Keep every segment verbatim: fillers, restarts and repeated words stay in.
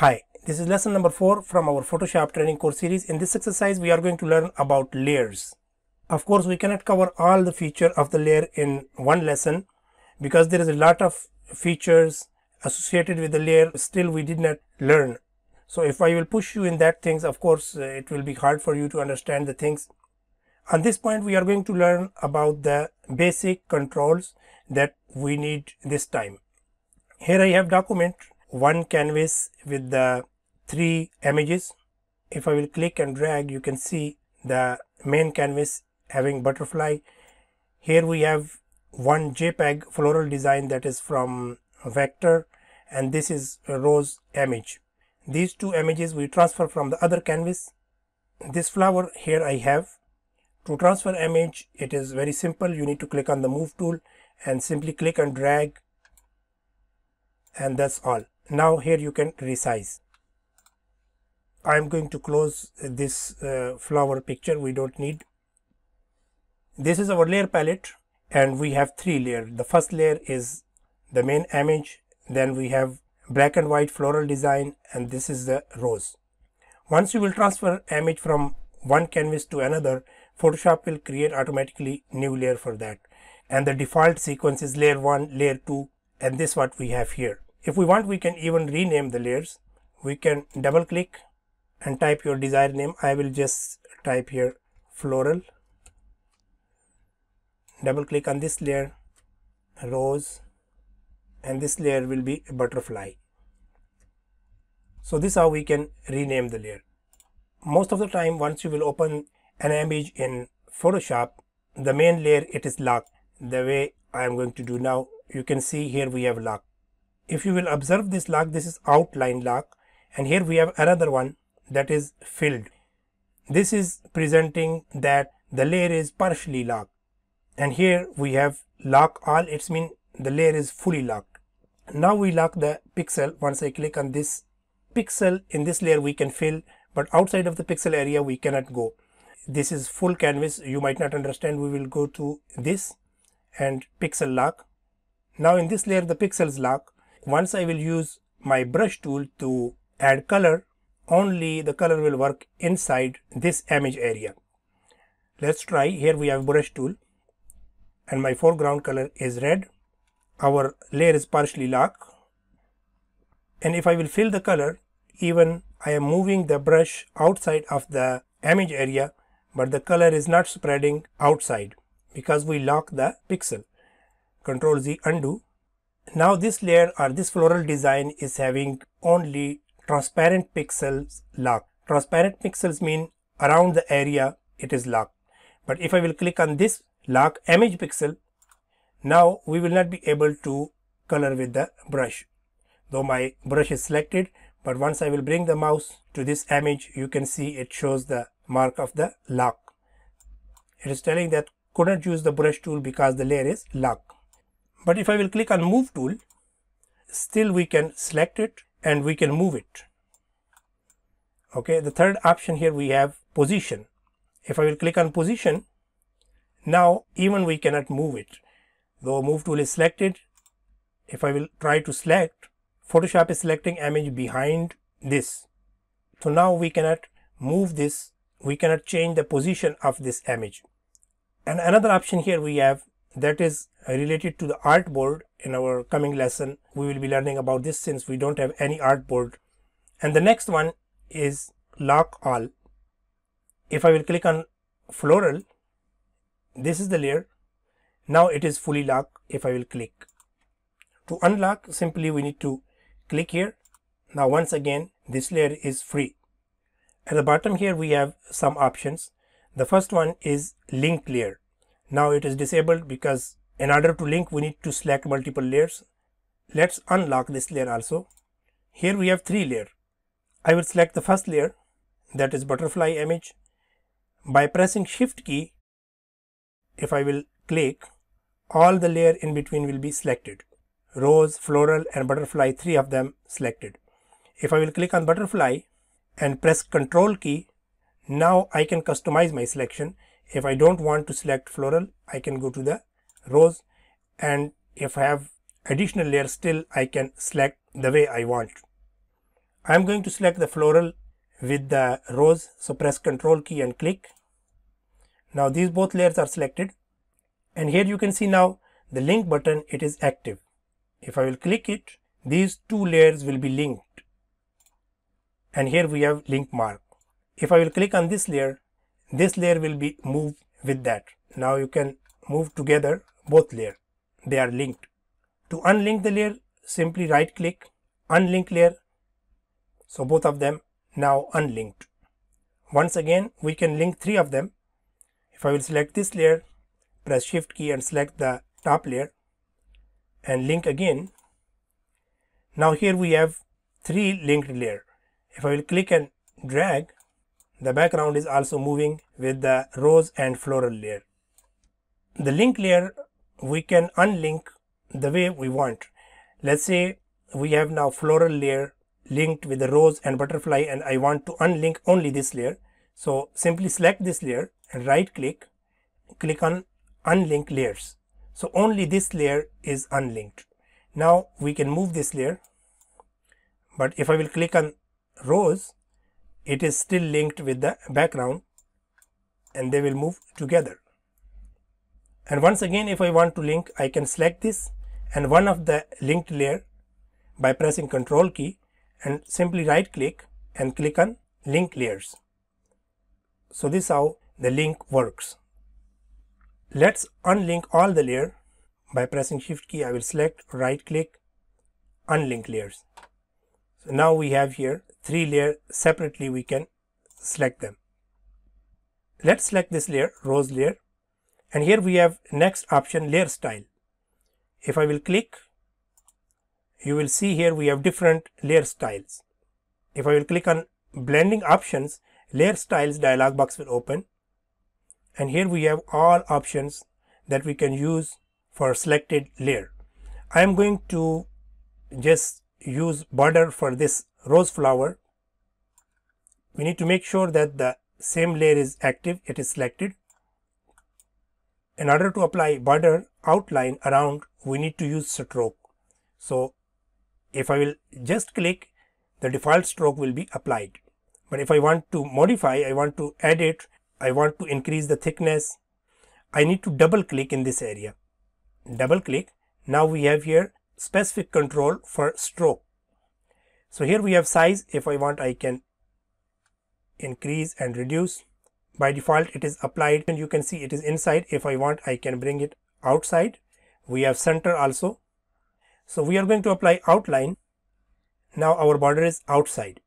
Hi, this is lesson number four from our Photoshop training course series. In this exercise, we are going to learn about layers. Of course, we cannot cover all the feature of the layer in one lesson because there is a lot of features associated with the layer still we did not learn. So if I will push you in that things, of course, it will be hard for you to understand the things. At this point, we are going to learn about the basic controls that we need this time. Here I have document. One canvas with the three images. If I will click and drag, you can see the main canvas having butterfly. Here we have one JPEG floral design that is from Vector, and this is a rose image. These two images we transfer from the other canvas. This flower here I have. To transfer image, it is very simple. You need to click on the move tool and simply click and drag, and that's all. Now here you can resize. I am going to close this uh, flower picture, we don't need. This is our layer palette, and we have three layers. The first layer is the main image, then we have black and white floral design, and this is the rose. Once you will transfer image from one canvas to another, Photoshop will create automatically new layer for that. And the default sequence is layer one, layer two, and this is what we have here. If we want, we can even rename the layers. We can double click and type your desired name. I will just type here floral. Double click on this layer, rose, and this layer will be butterfly. So this is how we can rename the layer. Most of the time, once you will open an image in Photoshop, the main layer, it is locked. The way I am going to do now, you can see here we have lock. If you will observe this lock, this is outline lock, and here we have another one that is filled. This is presenting that the layer is partially locked, and here we have lock all. It's mean the layer is fully locked. Now we lock the pixel. Once I click on this pixel, in this layer we can fill, but outside of the pixel area we cannot go. This is full canvas. You might not understand. We will go to this and pixel lock. Now in this layer the pixels lock. Once I will use my brush tool to add color, only the color will work inside this image area. Let's try. Here we have brush tool, and my foreground color is red. Our layer is partially locked. And if I will fill the color, even I am moving the brush outside of the image area, but the color is not spreading outside because we lock the pixel. Control Z undo. Now this layer or this floral design is having only transparent pixels locked. Transparent pixels mean around the area it is locked. But if I will click on this lock image pixel, now we will not be able to color with the brush. Though my brush is selected, but once I will bring the mouse to this image, you can see it shows the mark of the lock. It is telling that could not use the brush tool because the layer is locked. But if I will click on move tool, still we can select it and we can move it. Okay, the third option here we have position. If I will click on position, now even we cannot move it. Though move tool is selected, if I will try to select, Photoshop is selecting image behind this. So now we cannot move this, we cannot change the position of this image. And another option here we have, that is related to the artboard. In our coming lesson, we will be learning about this since we don't have any artboard. And the next one is lock all. If I will click on floral, this is the layer. Now it is fully locked. If I will click to unlock, simply we need to click here. Now once again, this layer is free. At the bottom here we have some options. The first one is link layer. Now it is disabled because in order to link, we need to select multiple layers. Let's unlock this layer also. Here we have three layers. I will select the first layer, that is butterfly image. By pressing shift key, if I will click, all the layer in between will be selected. Rose, floral and butterfly, three of them selected. If I will click on butterfly and press control key, now I can customize my selection. If I don't want to select floral, I can go to the rose, and if I have additional layers, still I can select the way I want. I am going to select the floral with the rose, so press Control key and click. Now these both layers are selected, and here you can see now the link button, it is active. If I will click it, these two layers will be linked, and here we have link mark. If I will click on this layer, this layer will be moved with that. Now you can move together both layers, they are linked. To unlink the layer, simply right click, unlink layer, so both of them now unlinked. Once again we can link three of them. If I will select this layer, press Shift key and select the top layer and link again. Now here we have three linked layers. If I will click and drag, the background is also moving with the rose and floral layer. The link layer we can unlink the way we want. Let's say we have now floral layer linked with the rose and butterfly, and I want to unlink only this layer. So simply select this layer and right click, click on unlink layers. So only this layer is unlinked. Now we can move this layer, but if I will click on rose, it is still linked with the background and they will move together. And once again, if I want to link, I can select this and one of the linked layer by pressing Control key and simply right click and click on link layers. So this is how the link works. Let's unlink all the layer. By pressing Shift key, I will select, right click, unlink layers. So now we have here three layers separately, we can select them. Let's select this layer, rose layer, and here we have next option, layer style. If I will click, you will see here we have different layer styles. If I will click on blending options, layer styles dialog box will open, and here we have all options that we can use for selected layer. I am going to just use border for this rose flower. We need to make sure that the same layer is active, it is selected. In order to apply border outline around, we need to use stroke. So if I will just click, the default stroke will be applied. But if I want to modify, I want to edit, I want to increase the thickness, I need to double click in this area. Double click. Now we have here specific control for stroke. So here we have size. If I want, I can increase and reduce. By default it is applied and you can see it is inside. If I want, I can bring it outside. We have center also. So we are going to apply outline. Now our border is outside.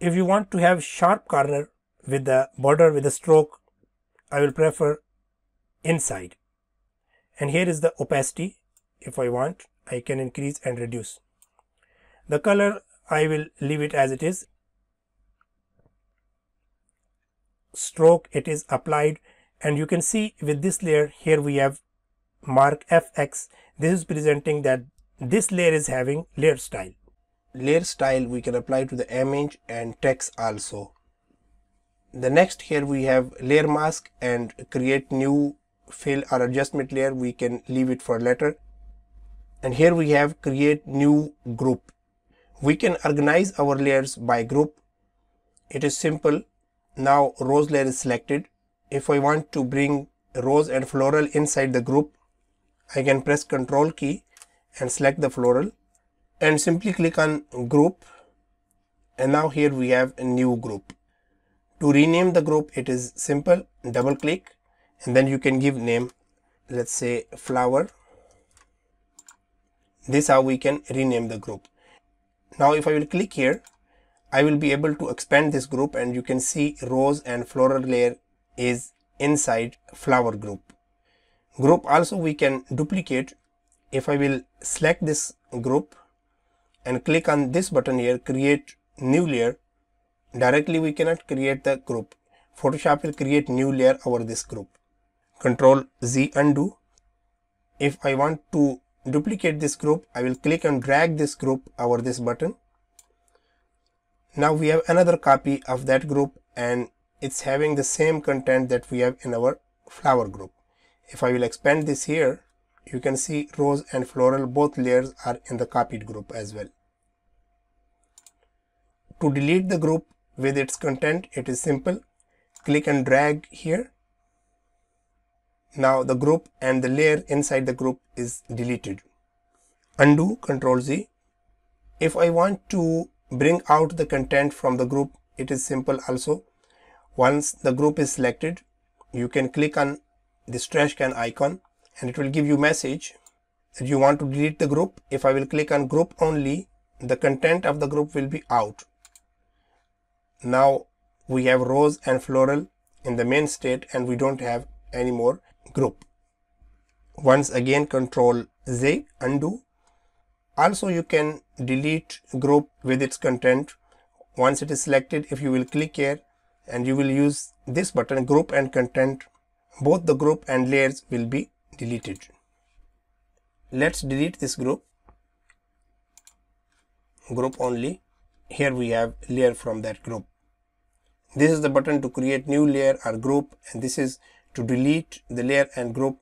If you want to have sharp corner with the border with a stroke, I will prefer inside. And here is the opacity. If I want, I can increase and reduce. The color, I will leave it as it is. Stroke, it is applied, and you can see with this layer here we have mark F X. This is presenting that this layer is having layer style. Layer style we can apply to the image and text also. The next, here we have layer mask and create new fill or adjustment layer. We can leave it for later. And here we have create new group. We can organize our layers by group. It is simple. Now rose layer is selected. If I want to bring rose and floral inside the group, I can press Control key and select the floral and simply click on group, and now here we have a new group. To rename the group, it is simple, double click and then you can give name, let's say flower. This is how we can rename the group. Now if I will click here, I will be able to expand this group and you can see rose and floral layer is inside flower group. Group also we can duplicate. If I will select this group and click on this button here, create new layer, directly we cannot create the group. Photoshop will create new layer over this group. Control Z undo. If I want to duplicate this group, I will click and drag this group over this button. Now we have another copy of that group and it's having the same content that we have in our flower group. If I will expand this here, you can see rose and floral, both layers are in the copied group as well. To delete the group with its content, it is simple. Click and drag here. Now the group and the layer inside the group is deleted. Undo, control Z. If I want to bring out the content from the group, it is simple also. Once the group is selected, you can click on this trash can icon and it will give you message that you want to delete the group. If I will click on group only, the content of the group will be out. Now we have rose and floral in the main state and we don't have any more group. Once again, control Z, undo. Also you can delete group with its content. Once it is selected, if you will click here and you will use this button, group and content, both the group and layers will be deleted. Let's delete this group. Group only. Here we have layer from that group. This is the button to create new layer or group, and this is to delete the layer and group.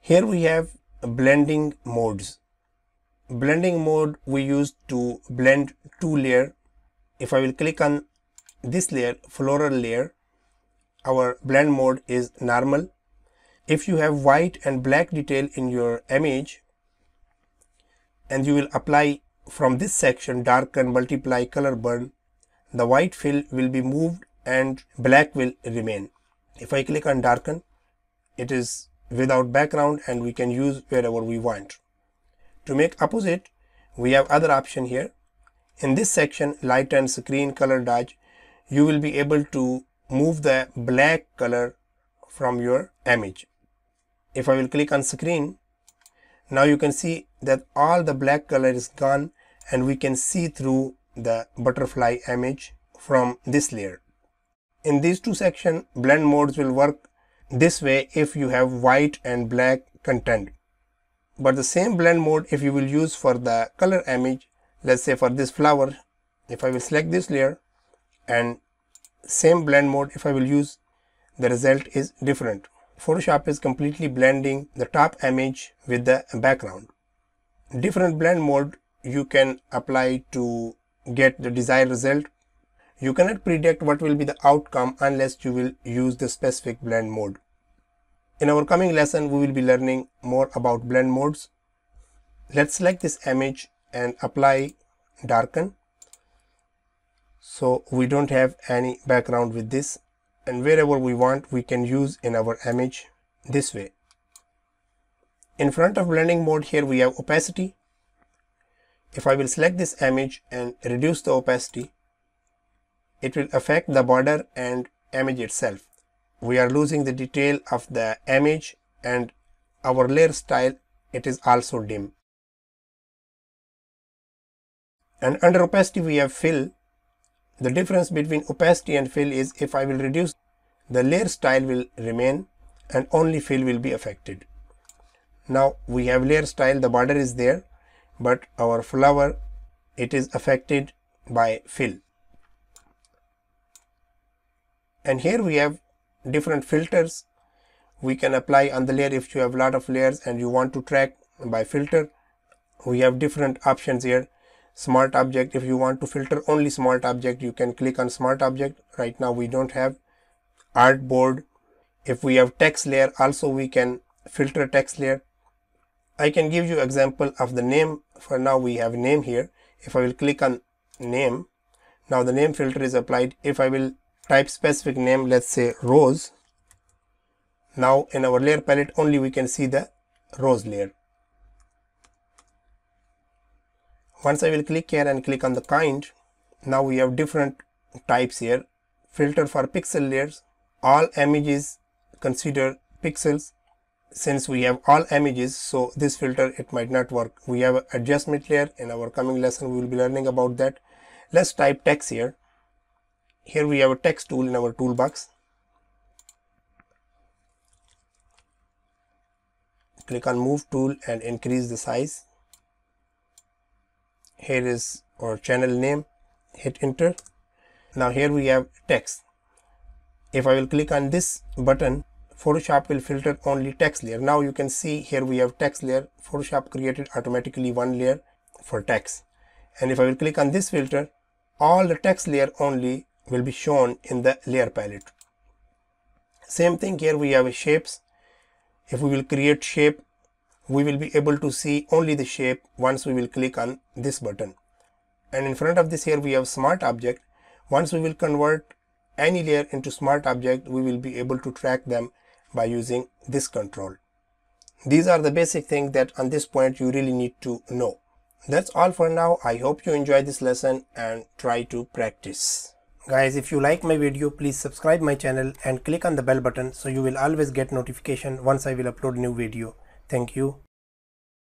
Here we have blending modes. Blending mode we use to blend two layer. If I will click on this layer, floral layer, our blend mode is normal. If you have white and black detail in your image and you will apply from this section darken, multiply, color burn, the white fill will be moved and black will remain. If I click on darken, it is without background and we can use wherever we want. To make opposite, we have other option here. In this section, light and screen color dodge, you will be able to move the black color from your image. If I will click on screen, now you can see that all the black color is gone and we can see through the butterfly image from this layer. In these two sections, blend modes will work this way if you have white and black content. But the same blend mode if you will use for the color image, let's say for this flower, if I will select this layer and same blend mode if I will use, the result is different. Photoshop is completely blending the top image with the background. Different blend mode you can apply to get the desired result. You cannot predict what will be the outcome unless you will use the specific blend mode. In our coming lesson, we will be learning more about blend modes. Let's select this image and apply darken. So we don't have any background with this, and wherever we want we can use in our image this way. In front of blending mode, here we have opacity. If I will select this image and reduce the opacity, it will affect the border and image itself. We are losing the detail of the image, and our layer style, it is also dim. And under opacity we have fill. The difference between opacity and fill is if I will reduce, the layer style will remain and only fill will be affected. Now we have layer style, the border is there, but our flower, it is affected by fill. And here we have different filters we can apply on the layer. If you have a lot of layers and you want to track by filter, we have different options here. Smart object, if you want to filter only smart object, you can click on smart object. Right now we don't have artboard. If we have text layer also, we can filter text layer. I can give you example of the name. For now we have name here. If I will click on name, now the name filter is applied. If I will type specific name, let's say rose, now in our layer palette only we can see the rose layer. Once I will click here and click on the kind, now we have different types here. Filter for pixel layers, all images consider pixels. Since we have all images, so this filter, it might not work. We have an adjustment layer. In our coming lesson we will be learning about that. Let's type text here. Here we have a text tool in our toolbox. Click on move tool and increase the size. Here is our channel name, hit enter. Now here we have text. If I will click on this button, Photoshop will filter only text layer. Now you can see here we have text layer. Photoshop created automatically one layer for text. And if I will click on this filter, all the text layer only will be shown in the layer palette. Same thing here, we have shapes. If we will create shape, we will be able to see only the shape once we will click on this button. And in front of this here we have smart object. Once we will convert any layer into smart object, we will be able to track them by using this control. These are the basic things that on this point you really need to know. That's all for now. I hope you enjoy this lesson and try to practice. Guys, if you like my video, please subscribe my channel and click on the bell button so you will always get notification once I will upload new video. Thank you.